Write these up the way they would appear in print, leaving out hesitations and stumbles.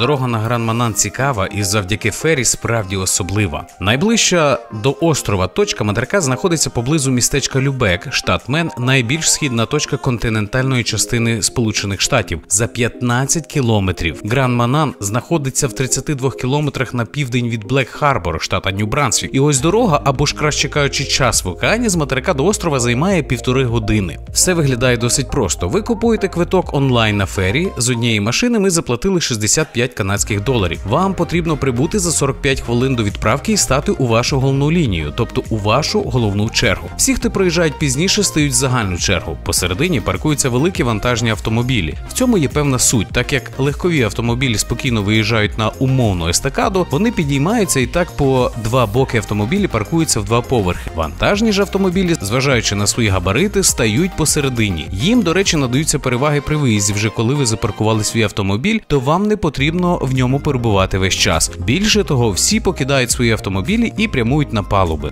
дорога на Гран-Манан цікава і завдяки фері справді особлива. Найближча до острова точка материка знаходиться поблизу містечка Любек, штат Мен, найбільш східна точка континентальної частини Сполучених Штатів, за 15 кілометрів. Гран-Манан знаходиться в 32 кілометрах на південь від Блек-Харбор, штата Нью-Брансвік. І ось дорога, або ж краще кажучи, час в океані з материка до острова займає 1,5 години. Все виглядає досить просто. Ви купуєте квиток онлайн на фері, з однієї машини ми заплатили 65 канадських доларів. Вам потрібно прибути за 45 хвилин до відправки і стати у вашу головну лінію, тобто у вашу головну чергу. Всі, хто проїжджають пізніше, стають в загальну чергу. Посередині паркуються великі вантажні автомобілі. В цьому є певна суть, так як легкові автомобілі спокійно виїжджають на умовну естакаду, вони підіймаються і так по два боки автомобілі паркуються в два поверхи. Вантажні ж автомобілі, зважаючи на свої габарити, стають посередині. Їм, до речі, надаються переваги при виїзді. Вже коли ви запаркували свій автомобіль, то вам не потрібно в ньому перебувати весь час. Більше того, всі покидають свої автомобілі і прямують на палуби.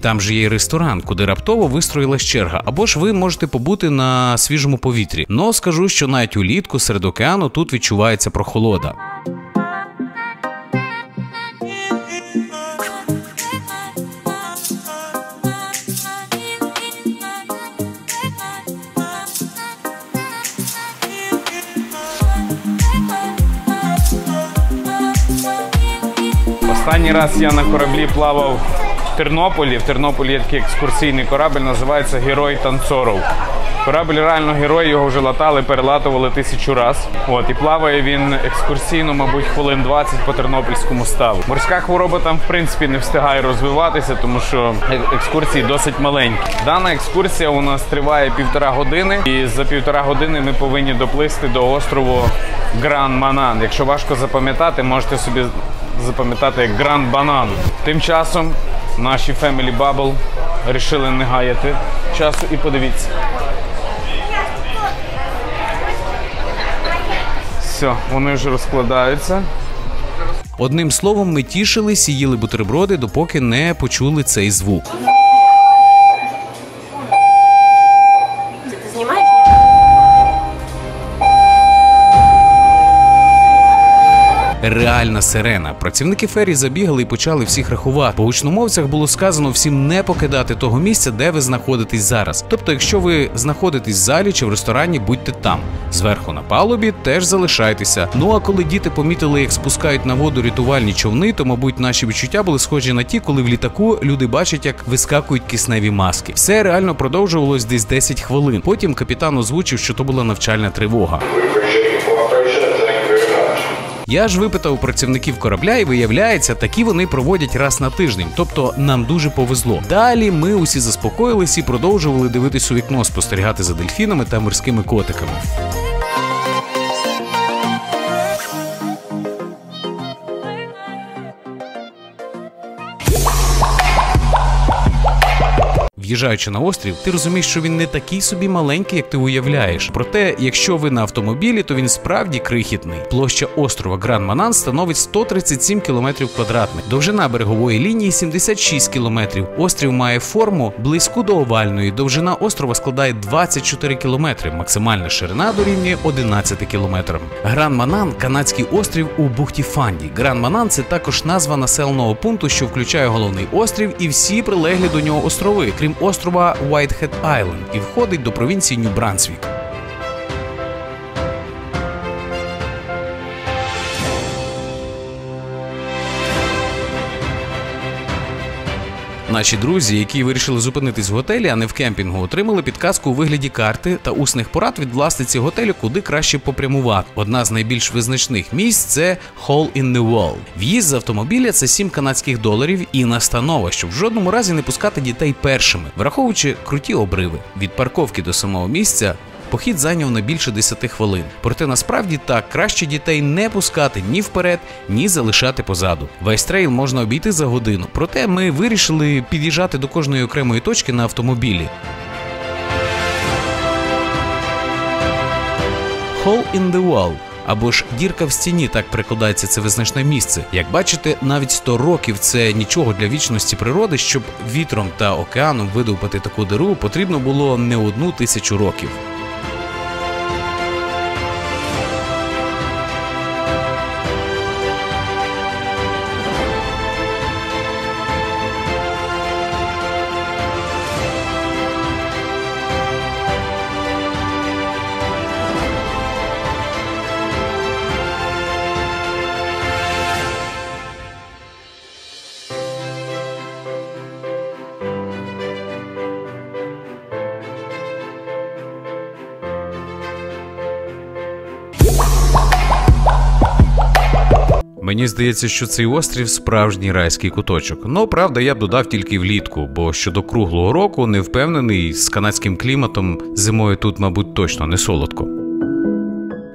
Там же є й ресторан, куди раптово вистроїлась черга, або ж ви можете побути на свіжому повітрі. Но скажу, що навіть улітку серед океану тут відчувається прохолода. Останній раз я на кораблі плавав в Тернополі. В Тернополі є такий екскурсійний корабель, називається «Герой Танцоров». Корабель реально герой, його вже латали, перелатували 1000 раз. І плаває він екскурсійно, мабуть, хвилин 20 по тернопільському ставу. Морська хвороба там, в принципі, не встигає розвиватися, тому що екскурсії досить маленькі. Дана екскурсія у нас триває 1,5 години, і за 1,5 години ми повинні доплисти до острову Гран-Манан. Якщо важко запам'ятати, можете собі запам'ятати як Гран-Банан. Тим часом наші Фемілі Бабл вирішили не гаяти часу і подивіться. Все, вони вже розкладаються. Одним словом, ми тішились і їли бутерброди, допоки не почули цей звук. Реальна сирена. Працівники фері забігали і почали всіх рахувати. По гучномовцях було сказано всім не покидати того місця, де ви знаходитесь зараз. Тобто, якщо ви знаходитесь в залі чи в ресторані, будьте там. Зверху на палубі теж залишайтеся. А коли діти помітили, як спускають на воду рятувальні човни, то, мабуть, наші відчуття були схожі на ті, коли в літаку люди бачать, як вискакують кисневі маски. Все реально продовжувалось десь 10 хвилин. Потім капітан озвучив, що то була навчальна тривога. Я ж випитав у працівників корабля, і виявляється, такі вони проводять раз на тиждень, тобто нам дуже повезло. Далі ми усі заспокоїлись і продовжували дивитись у вікно, спостерігати за дельфінами та морськими котиками. В'їжджаючи на острів, ти розумієш, що він не такий собі маленький, як ти уявляєш. Проте, якщо ви на автомобілі, то він справді крихітний. Площа острова Гран-Манан становить 137 км². Довжина берегової лінії – 76 км. Острів має форму близьку до овальної. Довжина острова складає 24 км. Максимальна ширина дорівнює 11 км. Гран-Манан – канадський острів у бухті Фанді. Гран-Манан – це також назва населеного пункту, що включає головний острів і всі прилеглі до нього острови, крім острова Whitehead Island, і входить до провінції Нью-Брансвік. Наші друзі, які вирішили зупинитись в готелі, а не в кемпінгу, отримали підказку у вигляді карти та усних порад від власниці готелю, куди краще попрямувати. Одна з найбільш визначних місць – це Hall in the Wall. В'їзд з автомобіля – це 7 канадських доларів і настанова, щоб в жодному разі не пускати дітей першими, враховуючи круті обриви. Від парковки до самого місця похід зайняв не більше 10 хвилин. Проте насправді так, краще дітей не пускати ні вперед, ні залишати позаду. Весь трейл можна обійти за годину. Проте ми вирішили під'їжджати до кожної окремої точки на автомобілі. Hole in the Wall або ж дірка в стіні, так прикладається це визначне місце. Як бачите, навіть 100 років – це нічого для вічності природи. Щоб вітром та океаном видовбати таку діру, потрібно було не 1000 років. Мені здається, що цей острів – справжній райський куточок. Ну, правда, я б додав тільки влітку, бо щодо круглого року не впевнений, з канадським кліматом зимою тут, мабуть, точно не солодко.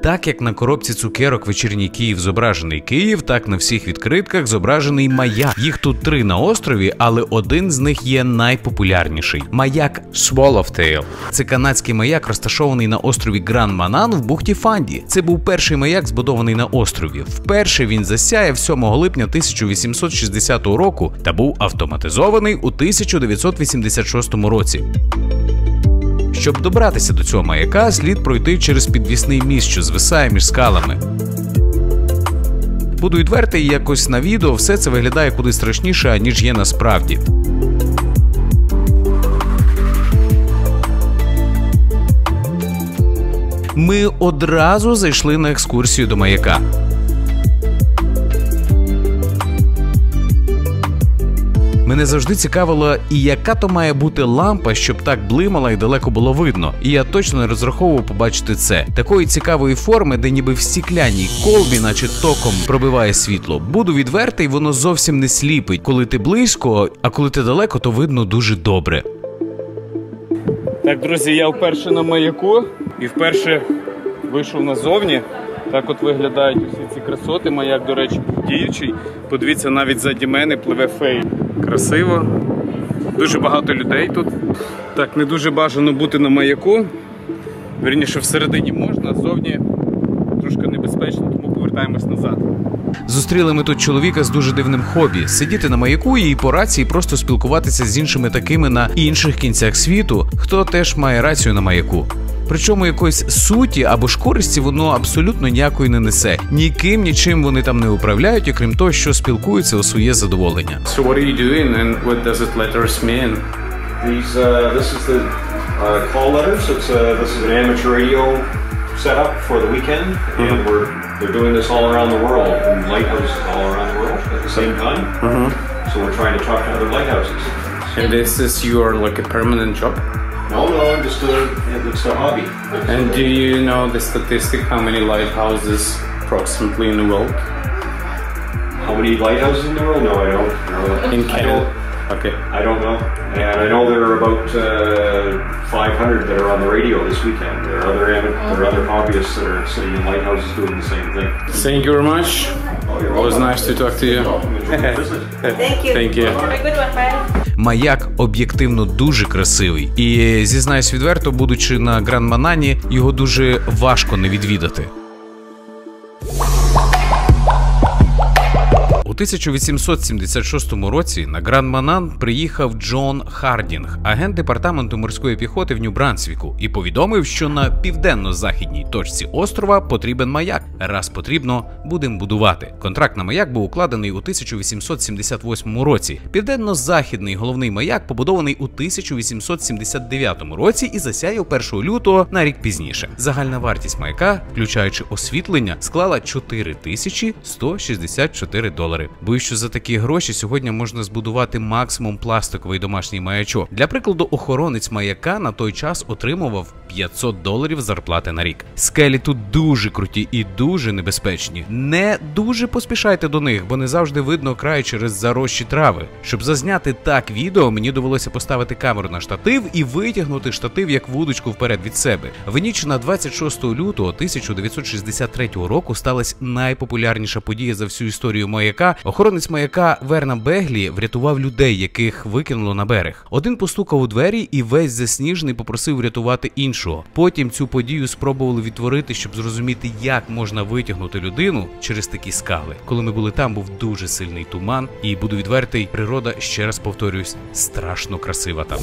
Так як на коробці цукерок «Вечірній Київ» зображений Київ, так на всіх відкритках зображений маяк. Їх тут 3 на острові, але один з них є найпопулярніший – маяк Swallowtail. Це канадський маяк, розташований на острові Гран-Манан в бухті Фанді. Це був перший маяк, збудований на острові. Вперше він засяяв 7 липня 1860 року та був автоматизований у 1986 році. Щоб добратися до цього маяка, слід пройти через підвісний міст, що звисає між скалами. Буду відвертий, якось на відео все це виглядає куди страшніше, ніж є насправді. Ми одразу зайшли на екскурсію до маяка. Мене завжди цікавило, і яка то має бути лампа, щоб так блимала і далеко було видно. І я точно не розраховував побачити це. Такої цікавої форми, де ніби в стікляній колбі, наче током, пробиває світло. Буду відвертий, воно зовсім не сліпить. Коли ти близько, а коли ти далеко, то видно дуже добре. Так, друзі, я вперше на маяку і вперше вийшов назовні. Так от виглядають усі ці красоти. Маяк, до речі, діючий. Подивіться, навіть ззаді мене пливе фей. Красиво. Дуже багато людей тут. Так, не дуже бажано бути на маяку. Вірніше, всередині можна, ззовні трошки небезпечно, тому повертаємось назад. Зустріли ми тут чоловіка з дуже дивним хобі – сидіти на маяку і по рації просто спілкуватися з іншими такими на інших кінцях світу, хто теж має рацію на маяку. Причому якоїсь суті або ж користі воно абсолютно ніякої не несе. Ніким, нічим вони там не управляють, окрім того, що спілкуються у своє задоволення. So what are you doing and what does it letters mean? These this is the call letters. It's this is an amateur radio setup for the weekend and we're doing this all around the world. Lighthouse all around the world at the same time. So we're trying to talk to other lighthouses. And this is your like a permanent job? No, no, I'm just it's a hobby. And do you know the statistic how many lighthouses approximately in the world? How many lighthouses in the world? No, I don't know. In Canada? Okay. I don't know. And I know there are about 500 that are on the radio this weekend. There are other hobbyists that are sitting in lighthouses doing the same thing. Thank you very much. It was nice to talk to you. Thank you. Thank you. Have a good one, bye. Маяк об'єктивно дуже красивий. І, зізнаюсь відверто, будучи на Гран-Манані, його дуже важко не відвідати. У 1876 році на Гран-Манан приїхав Джон Хардінг, агент департаменту морської піхоти в Нью-Брансвіку, і повідомив, що на південно-західній точці острова потрібен маяк. Раз потрібно, будемо будувати. Контракт на маяк був укладений у 1878 році. Південно-західний головний маяк побудований у 1879 році і засяяв 1 лютого на рік пізніше. Загальна вартість маяка, включаючи освітлення, склала $4164. Боюсь, що за такі гроші сьогодні можна збудувати максимум пластиковий домашній маячок. Для прикладу, охоронець маяка на той час отримував $500 зарплати на рік. Скелі тут дуже круті і дуже небезпечні. Не дуже поспішайте до них, бо не завжди видно край через заросші трави. Щоб зазняти так відео, мені довелося поставити камеру на штатив і витягнути штатив як вудочку вперед від себе. В ніч на 26 лютого 1963 року сталася найпопулярніша подія за всю історію маяка. Охоронець маяка Верна Беглі врятував людей, яких викинуло на берег. Один постукав у двері і весь засніжений попросив врятувати іншого. іншого. Потім цю подію спробували відтворити, щоб зрозуміти, як можна витягнути людину через такі скали. Коли ми були там, був дуже сильний туман, і буду відвертий, природа, ще раз повторюсь, страшно красива там.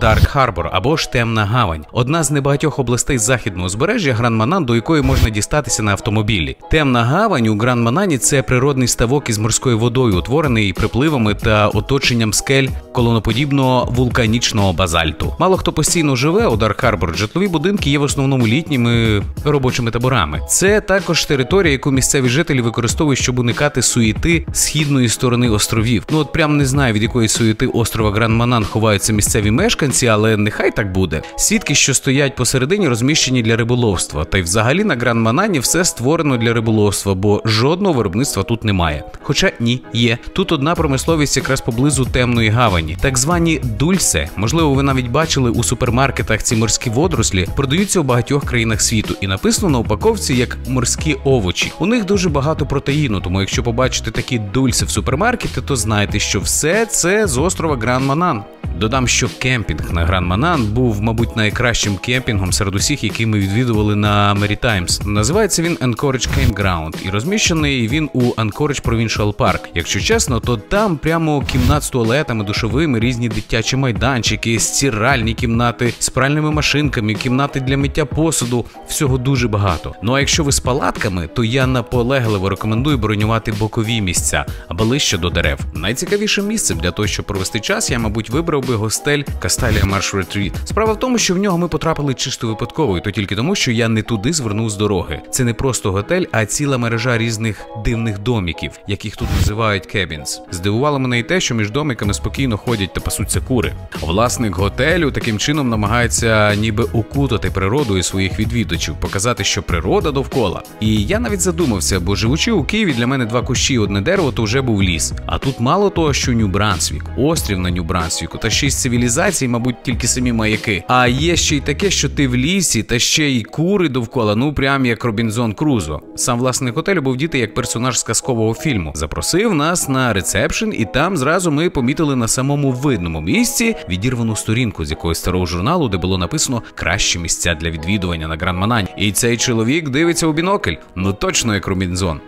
Дарк Харбор, або ж Темна Гавань. Одна з небагатьох областей західного узбережжя Гран-Манан, до якої можна дістатися на автомобілі. Темна Гавань у Гран-Манані – це природний ставок із морською водою, утворений припливами та оточенням скель колоноподібного вулканічного базальту. Мало хто постійно живе у Дарк Харбор, житлові будинки є в основному літніми робочими таборами. Це також територія, яку місцеві жителі використовують, щоб уникати суєти східної сторони островів. Ну от прям не знаю, від якої суєти острова Гран-Манан ховаються місцеві мешканці, але нехай так буде. Сітки, що стоять посередині, розміщені для риболовства. Та й взагалі на Гран-Манані все створено для риболовства, бо жодного виробництва тут немає. Хоча ні, є. Тут одна промисловість якраз поблизу Темної Гавані. Так звані дульсе, можливо ви навіть бачили у супермаркетах ці морські водорослі, продаються у багатьох країнах світу і написано на упаковці як морські овочі. У них дуже багато протеїну, тому якщо побачите такі дульсе в супермаркеті, то знайте, що все це з острова Гран-Манан. Додам, що кемпінг на Гран-Манан був, мабуть, найкращим кемпінгом серед усіх, які ми відвідували на Мерітаймс. Називається він Anchorage Campground і розміщений він у Anchorage Provincial Park. Якщо чесно, то там прямо кімнат з туалетами, душовими, різні дитячі майданчики, стиральні кімнати з пральними машинками, кімнати для миття посуду, всього дуже багато. Ну а якщо ви з палатками, то я наполегливо рекомендую бронювати бокові місця, або ближче до дерев. Найцікавішим місцем для того, щоб провести час, я, мабуть, вибрав гостель Касталія Марш Ретріт. Справа в тому, що в нього ми потрапили чисто випадково, і то тільки тому, що я не туди звернув з дороги. Це не просто готель, а ціла мережа різних дивних доміків, яких тут називають кебінс. Здивувало мене і те, що між домиками спокійно ходять та пасуться кури. Власник готелю таким чином намагається ніби укутати природу і своїх відвідувачів, показати, що природа довкола. І я навіть задумався, бо живучи у Києві, для мене два кущі і одне дерево то вже був ліс. А тут мало того, що Нью-Брансвік, острів на Нью-Брансвіку, та ще й з цивілізацій, мабуть, тільки самі маяки. А є ще й таке, що ти в лісі, та ще й кури довкола, ну прям як Робінзон Крузо. Сам власник готелю був діти як персонаж з казкового фільму. Запросив нас на рецепшн, і там зразу ми помітили на самому видному місці відірвану сторінку з якогось старого журналу, де було написано «Кращі місця для відвідування на Гран-Манані». І цей чоловік дивиться у бінокль. Ну точно як Робінзон.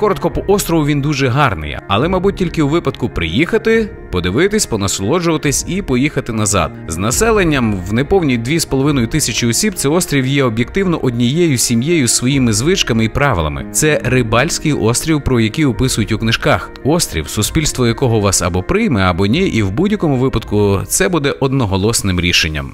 Коротко, по острову він дуже гарний, але, мабуть, тільки у випадку приїхати, подивитись, понасолоджуватись і поїхати назад. З населенням в неповні 2500 осіб цей острів є об'єктивно однією сім'єю з своїми звичками і правилами. Це рибальський острів, про який описують у книжках. Острів, суспільство якого вас або прийме, або ні, і в будь-якому випадку це буде одноголосним рішенням.